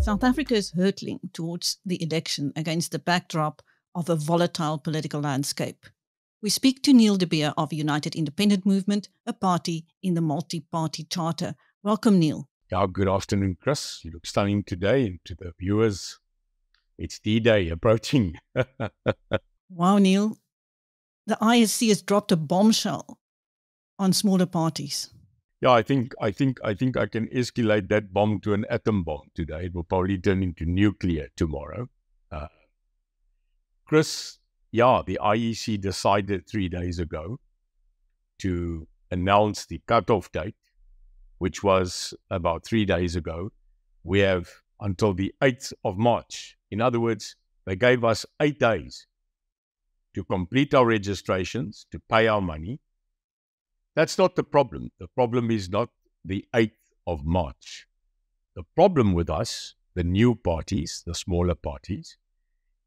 South Africa is hurtling towards the election against the backdrop of a volatile political landscape. We speak to Neil De Beer of United Independent Movement, a party in the multi-party charter. Welcome, Neil. Oh, good afternoon, Chris. You look stunning today. And to the viewers, it's D-Day approaching. Wow, Neil. The ISC has dropped a bombshell on smaller parties. Yeah, I think I can escalate that bomb to an atom bomb today. It will probably turn into nuclear tomorrow. Chris, yeah, the IEC decided 3 days ago to announce the cutoff date, which was about 3 days ago. We have until the 8th of March. In other words, they gave us 8 days to complete our registrations, to pay our money. That's not the problem. The problem is not the 8th of March. The problem with us, the new parties, the smaller parties,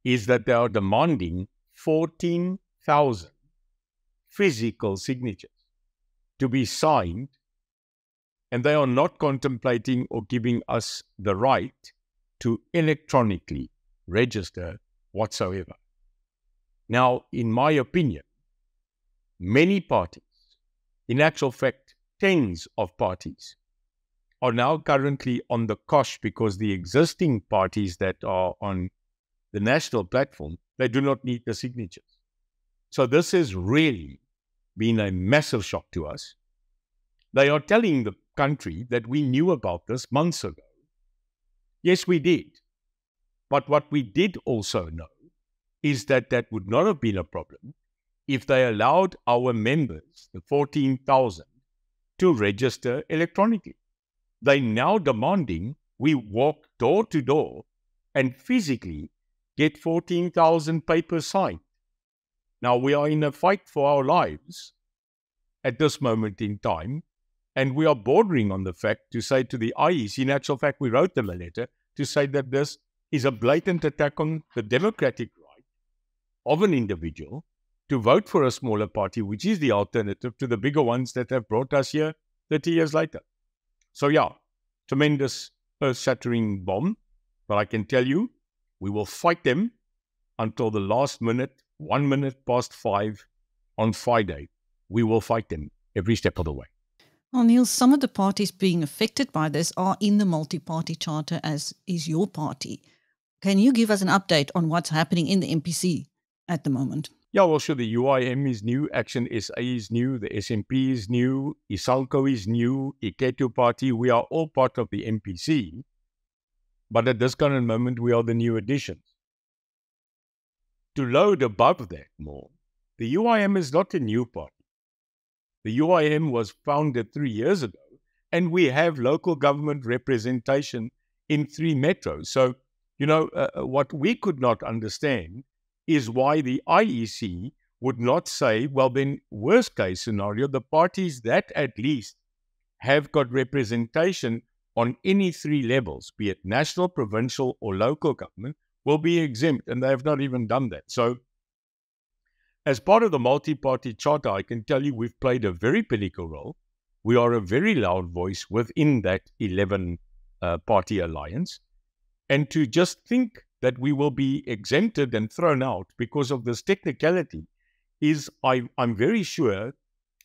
is that they are demanding 14,000 physical signatures to be signed, and they are not contemplating or giving us the right to electronically register whatsoever. Now, in my opinion, many parties, in actual fact, tens of parties, are now currently on the cosh because the existing parties that are on the national platform, they do not need the signatures. So this has really been a massive shock to us. They are telling the country that we knew about this months ago. Yes, we did. But what we did also know is that that would not have been a problem if they allowed our members, the 14,000, to register electronically. They now demanding we walk door to door and physically get 14,000 papers signed. Now, we are in a fight for our lives at this moment in time, and we are bordering on the fact to say to the IEC, in actual fact, we wrote them a letter to say that this is a blatant attack on the democratic right of an individual to vote for a smaller party, which is the alternative to the bigger ones that have brought us here 30 years later. So yeah, tremendous earth-shattering bomb. But I can tell you, we will fight them until the last minute, 5:01 on Friday. We will fight them every step of the way. Well, Neil, some of the parties being affected by this are in the multi-party charter, as is your party. Can you give us an update on what's happening in the MPC at the moment? Yeah, well, sure, the UIM is new, Action SA is new, the SNP is new, Isalco is new, Iketu Party. We are all part of the MPC, but at this current moment, we are the new additions. To load above that more, the UIM is not a new party. The UIM was founded 3 years ago, and we have local government representation in 3 metros. So, you know, what we could not understand is why the IEC would not say, well, then, worst case scenario, the parties that at least have got representation on any 3 levels, be it national, provincial, or local government, will be exempt, and they have not even done that. So, as part of the multi-party charter, I can tell you we've played a very political role. We are a very loud voice within that 11-party alliance. And to just think that we will be exempted and thrown out because of this technicality is, I'm very sure,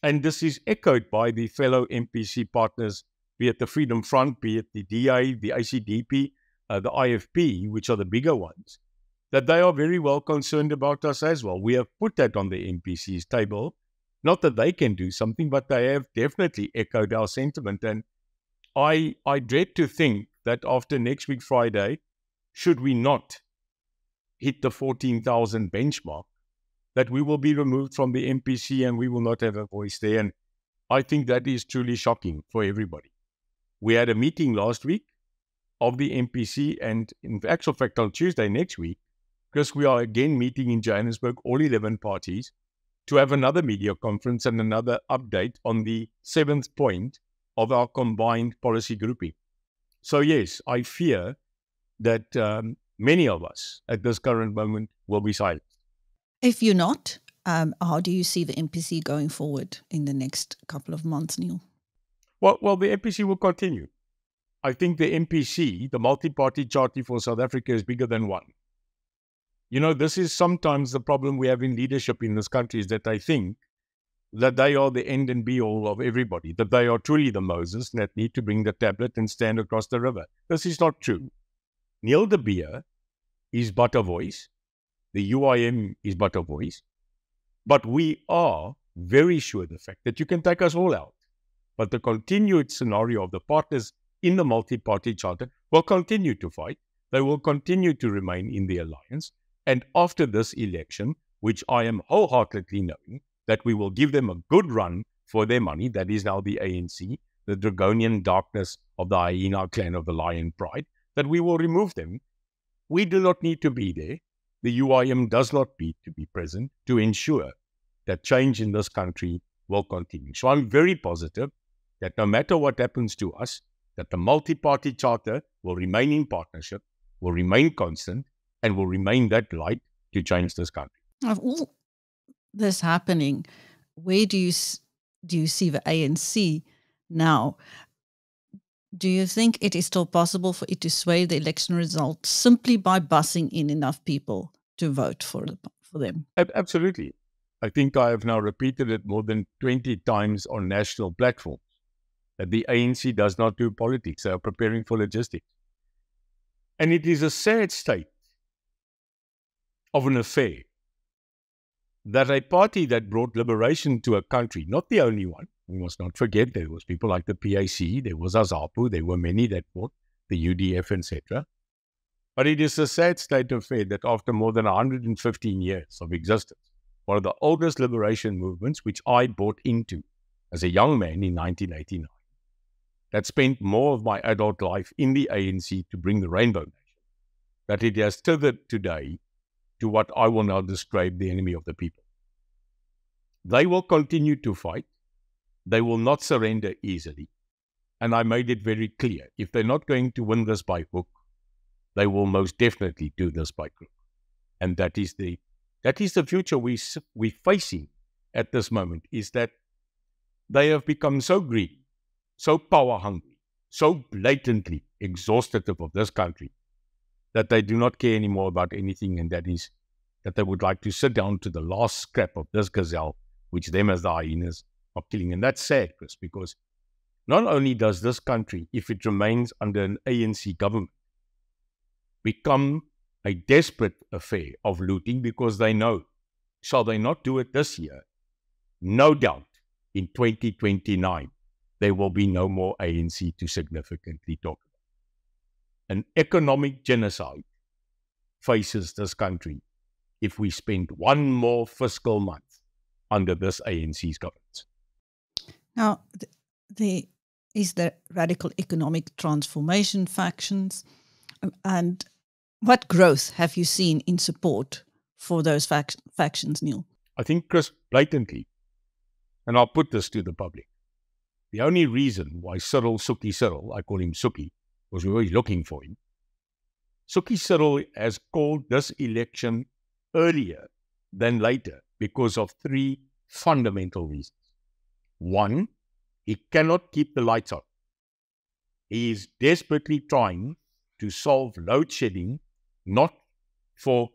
and this is echoed by the fellow MPC partners, be it the Freedom Front, be it the DA, the ACDP, the IFP, which are the bigger ones, that they are very well concerned about us as well. We have put that on the MPC's table. Not that they can do something, but they have definitely echoed our sentiment. And I dread to think that after next week Friday, should we not hit the 14,000 benchmark, that we will be removed from the MPC and we will not have a voice there. And I think that is truly shocking for everybody. We had a meeting last week of the MPC, and in actual fact on Tuesday next week, because we are again meeting in Johannesburg, all 11 parties, to have another media conference and another update on the 7th point of our combined policy grouping. So yes, I fear that many of us at this current moment will be silent. If you're not, how do you see the MPC going forward in the next couple of months, Neil? Well, the MPC will continue. I think the MPC, the multi-party charter for South Africa, is bigger than one. You know, this is sometimes the problem we have in leadership in this country, is that I think that they are the end and be all of everybody, that they are truly the Moses that need to bring the tablet and stand across the river. This is not true. Neil De Beer is but a voice. The UIM is but a voice. But we are very sure the fact that you can take us all out. But the continued scenario of the partners in the multi-party charter will continue to fight. They will continue to remain in the alliance. And after this election, which I am wholeheartedly knowing, that we will give them a good run for their money. That is now the ANC, the draconian darkness of the hyena clan of the lion pride, that we will remove them. We do not need to be there. The UIM does not need to be present to ensure that change in this country will continue. So I'm very positive that no matter what happens to us, that the multi-party charter will remain in partnership, will remain constant, and will remain that light to change this country. Of all this happening, where do you see the ANC now? Do you think it is still possible for it to sway the election results simply by bussing in enough people to vote for them? Absolutely. I think I have now repeated it more than 20 times on national platforms that the ANC does not do politics. They are preparing for logistics. And it is a sad state of an affair that a party that brought liberation to a country, not the only one, we must not forget there was people like the PAC, there was Azapu, there were many that fought, the UDF, etc. But it is a sad state of affair that after more than 115 years of existence, one of the oldest liberation movements, which I bought into as a young man in 1989, that spent more of my adult life in the ANC to bring the Rainbow Nation, that it has tethered today to what I will now describe the enemy of the people. They will continue to fight. They will not surrender easily. And I made it very clear, if they're not going to win this by hook, they will most definitely do this by crook. And that is the future we're facing at this moment, is that they have become so greedy, so power-hungry, so blatantly exhaustive of this country, that they do not care anymore about anything, and that is that they would like to sit down to the last scrap of this gazelle, which them as the hyenas are killing. And that's sad, Chris, because not only does this country, if it remains under an ANC government, become a desperate affair of looting, because they know, shall they not do it this year, no doubt in 2029, there will be no more ANC to significantly talk about. An economic genocide faces this country if we spend one more fiscal month under this ANC's governance. Now, there is the Radical Economic Transformation factions, and what growth have you seen in support for those factions, Neil? I think, Chris, blatantly, and I'll put this to the public, the only reason why Cyril, I call him Sookie, because we're always looking for him. Sookie Cyril has called this election earlier than later because of three fundamental reasons. One, he cannot keep the lights on. He is desperately trying to solve load shedding, not for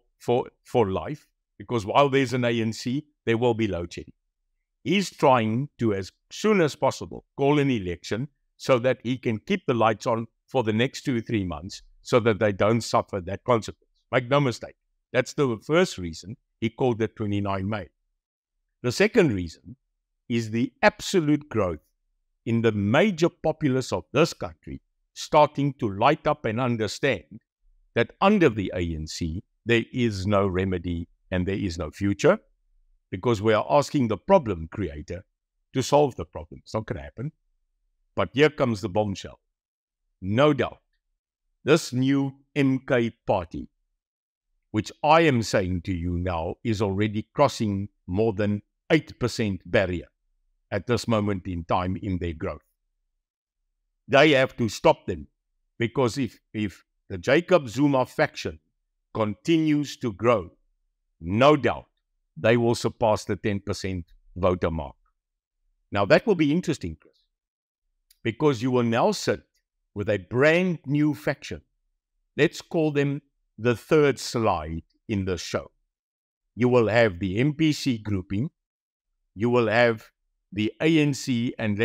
life, because while there's an ANC, there will be load shedding. He's trying to, as soon as possible, call an election so that he can keep the lights on for the next 2 or 3 months so that they don't suffer that consequence. Make no mistake. That's the first reason he called it 29 May. The second reason is the absolute growth in the major populace of this country starting to light up and understand that under the ANC, there is no remedy and there is no future, because we are asking the problem creator to solve the problem. It's not going to happen. But here comes the bombshell. No doubt, this new MK party, which I am saying to you now, is already crossing more than 8% barrier at this moment in time in their growth. They have to stop them, because if the Jacob Zuma faction continues to grow, no doubt they will surpass the 10% voter mark. Now that will be interesting, Chris, because you will now sit with a brand new faction. Let's call them the third slide in the show. You will have the MPC grouping. You will have the ANC and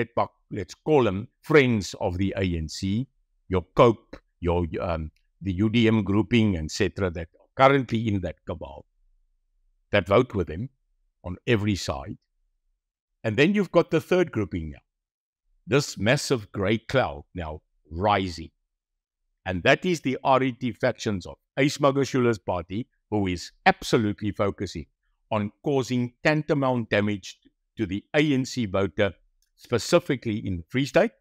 let's call them friends of the ANC, your COPE, your, the UDM grouping, etc., that are currently in that cabal, that vote with them on every side. And then you've got the third grouping now, this massive grey cloud now rising. And that is the RET factions of Ace Magashula's party, who is absolutely focusing on causing tantamount damage to the ANC voter, specifically in the Free State.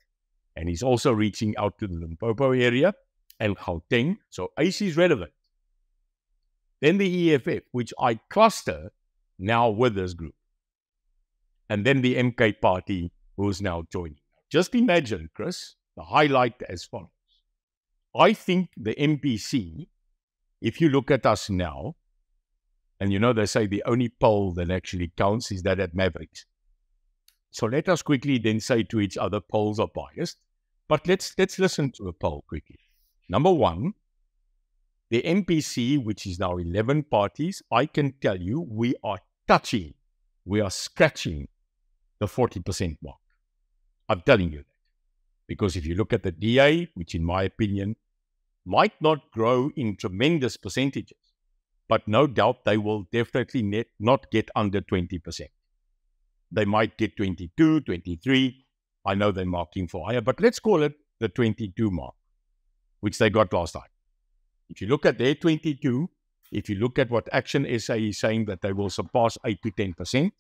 And he's also reaching out to the Limpopo area and Gauteng. So Ace is relevant. Then the EFF, which I cluster now with this group. And then the MK party, who is now joining. Just imagine, Chris, the highlight as follows. I think the MPC, if you look at us now, and you know they say the only poll that actually counts is that at Mavericks. So let us quickly then say to each other, polls are biased, but let's listen to a poll quickly. Number one, the MPC, which is now 11 parties, I can tell you we are touching, we are scratching the 40% mark. I'm telling you that. Because if you look at the DA, which in my opinion might not grow in tremendous percentages, but no doubt they will definitely not get under 20%. They might get 22, 23. I know they're marking for higher, but let's call it the 22 mark, which they got last time. If you look at their 22, if you look at what Action SA is saying, that they will surpass 8 to 10%,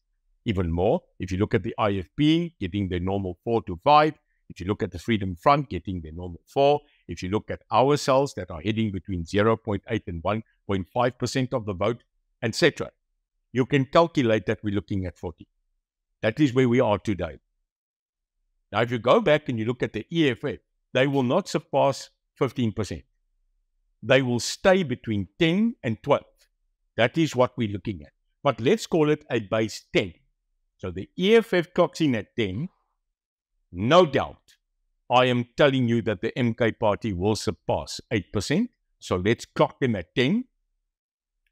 even more. If you look at the IFP, getting their normal 4 to 5. If you look at the Freedom Front, getting their normal 4. If you look at ourselves that are heading between 0.8 and 1.5% of the vote, etc. You can calculate that we're looking at 40. That is where we are today. Now, if you go back and you look at the EFF, they will not surpass 15%. They will stay between 10 and 12. That is what we're looking at. But let's call it a base 10. So the EFF clocks in at 10. No doubt, I am telling you that the MK party will surpass 8%. So let's clock them at 10.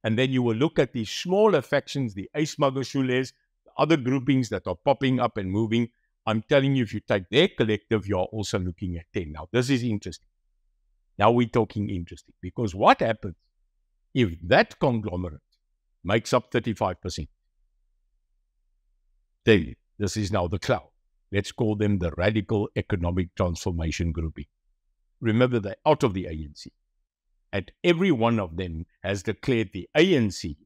And then you will look at the smaller factions, the Ace Magashules, the other groupings that are popping up and moving. I'm telling you, if you take their collective, you're also looking at 10. Now, this is interesting. Now we're talking interesting. Because what happens if that conglomerate makes up 35%? Then this is now the cloud. Let's call them the Radical Economic Transformation grouping. Remember, they're out of the ANC. And every one of them has declared the ANC,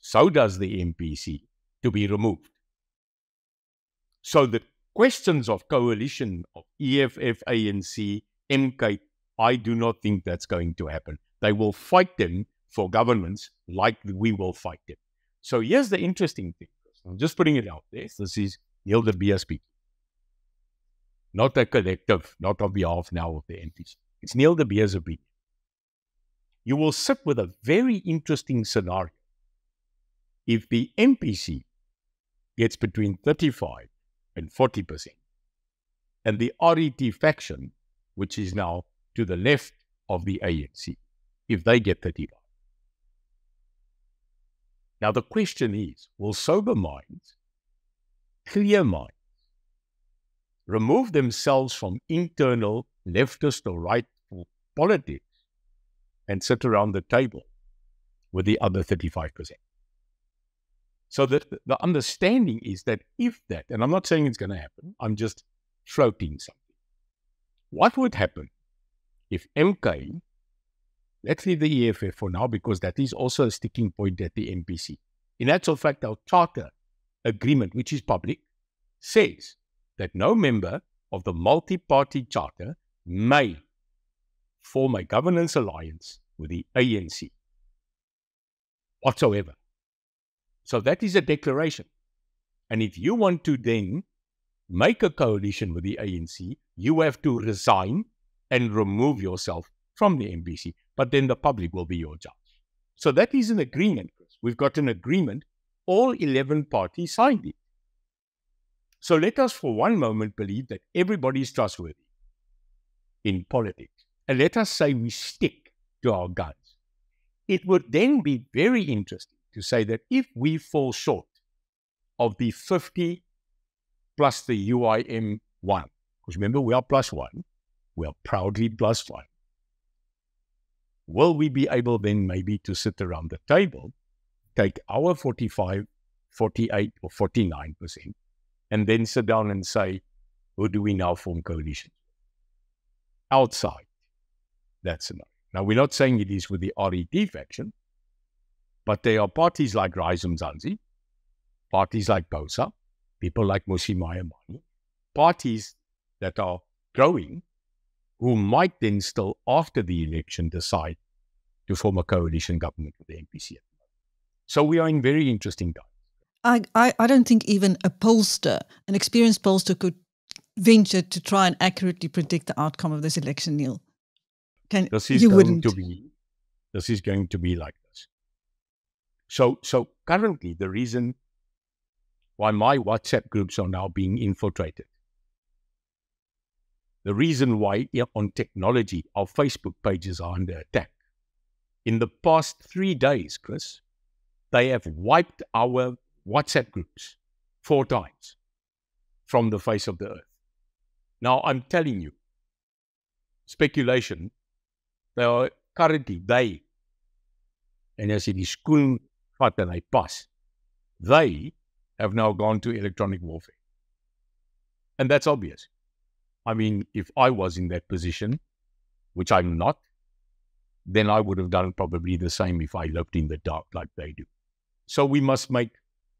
so does the MPC, to be removed. So the questions of coalition of EFF, ANC, MK, I do not think that's going to happen. They will fight them for governments like we will fight them. So here's the interesting thing. I'm just putting it out there. This is Neil De Beer speaking. Not a collective, not on behalf now of the MPC. It's Neil De Beer's opinion. You will sit with a very interesting scenario if the MPC gets between 35 and 40%, and the RET faction, which is now to the left of the ANC, if they get 35. Now the question is, will sober minds, clear minds, remove themselves from internal leftist or rightful politics and sit around the table with the other 35%? So the understanding is that if that, and I'm not saying it's going to happen, I'm just floating something. What would happen if MK, let's leave the EFF for now because that is also a sticking point at the MPC. In actual fact, our charter agreement, which is public, says that no member of the multi-party charter may form a governance alliance with the ANC whatsoever. So that is a declaration. And if you want to then make a coalition with the ANC, you have to resign and remove yourself from the MPC. But then the public will be your judge. So that is an agreement, Chris. We've got an agreement. All 11 parties signed it. So let us for one moment believe that everybody is trustworthy. in politics. And let us say we stick to our guns. It would then be very interesting to say that if we fall short of the 50 plus the UIM 1, because remember we are plus 1, we are proudly plus 1, will we be able then maybe to sit around the table, take our 45, 48 or 49%, and then sit down and say, who do we now form coalitions outside that scenario? Now, we're not saying it is with the RET faction, but there are parties like Rise Mzansi, parties like Bosa, people like Mmusi Maimane, parties that are growing, who might then still, after the election, decide to form a coalition government with the MPC. So we are in very interesting times. I don't think even a pollster, an experienced pollster, could venture to try and accurately predict the outcome of this election, Neil. This is going to be like this. So currently, the reason why my WhatsApp groups are now being infiltrated, the reason why on technology our Facebook pages are under attack, in the past 3 days, Chris, they have wiped our WhatsApp groups 4 times from the face of the earth. Now, I'm telling you, speculation, they are currently, and as it is school, they have now gone to electronic warfare. And that's obvious. I mean, if I was in that position, which I'm not, then I would have done probably the same if I lived in the dark like they do. So we must make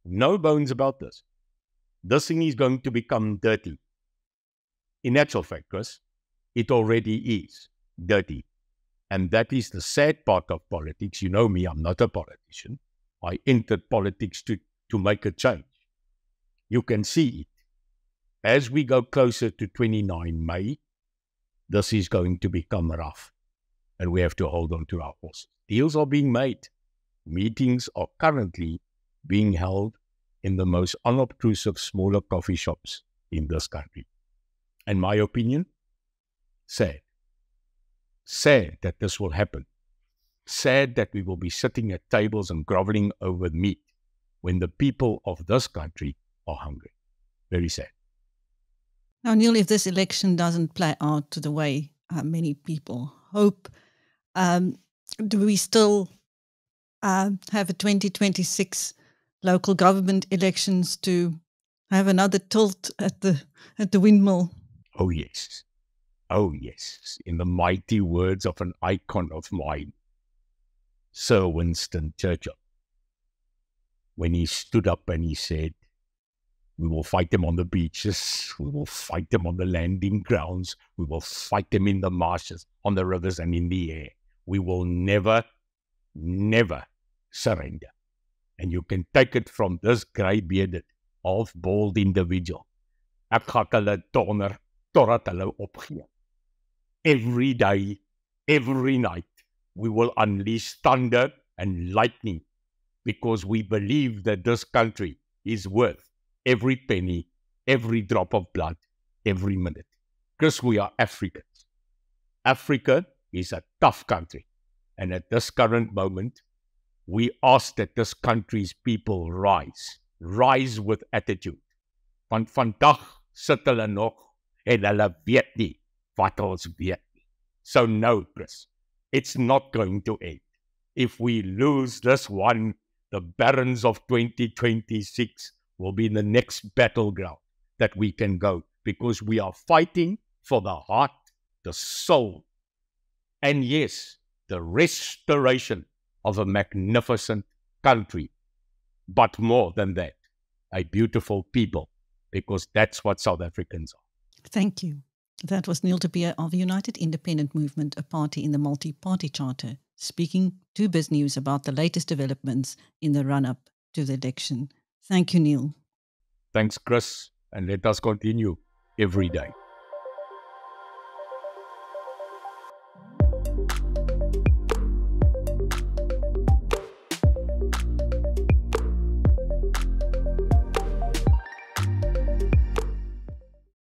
no bones about this. This thing is going to become dirty. In actual fact, Chris, it already is dirty. And that is the sad part of politics. You know me, I'm not a politician. I entered politics to make a change. You can see it. As we go closer to 29 May, this is going to become rough. And we have to hold on to our horses. Deals are being made. Meetings are currently being held in the most unobtrusive smaller coffee shops in this country. And my opinion, sad. Sad that this will happen. Sad that we will be sitting at tables and groveling over meat when the people of this country are hungry. Very sad. Now, Neil, if this election doesn't play out to the way many people hope, do we still have a 2026 local government elections to have another tilt at the windmill? Oh, yes. Oh, yes. In the mighty words of an icon of mine, Sir Winston Churchill, when he stood up and he said, we will fight them on the beaches, we will fight them on the landing grounds, we will fight them in the marshes, on the rivers and in the air. We will never, never surrender. And you can take it from this grey-bearded, half-bald individual. Ek hak hulle donder totdat hulle opgee. Every day, every night, we will unleash thunder and lightning because we believe that this country is worth every penny, every drop of blood, every minute. Because we are Africans. Africa is a tough country. And at this current moment, we ask that this country's people rise. Rise with attitude. Want vandag sit hulle nog en hulle weet nie wat ons weet nie. So no, Chris, it's not going to end. If we lose this one, the barons of 2026 will be the next battleground that we can go. Because we are fighting for the heart, the soul, and yes, the restoration of a magnificent country, but more than that, a beautiful people, because that's what South Africans are. Thank you. That was Neil De Beer of United Independent Movement, a party in the multi-party charter, speaking to BizNews about the latest developments in the run-up to the election. Thank you, Neil. Thanks, Chris, and let us continue every day.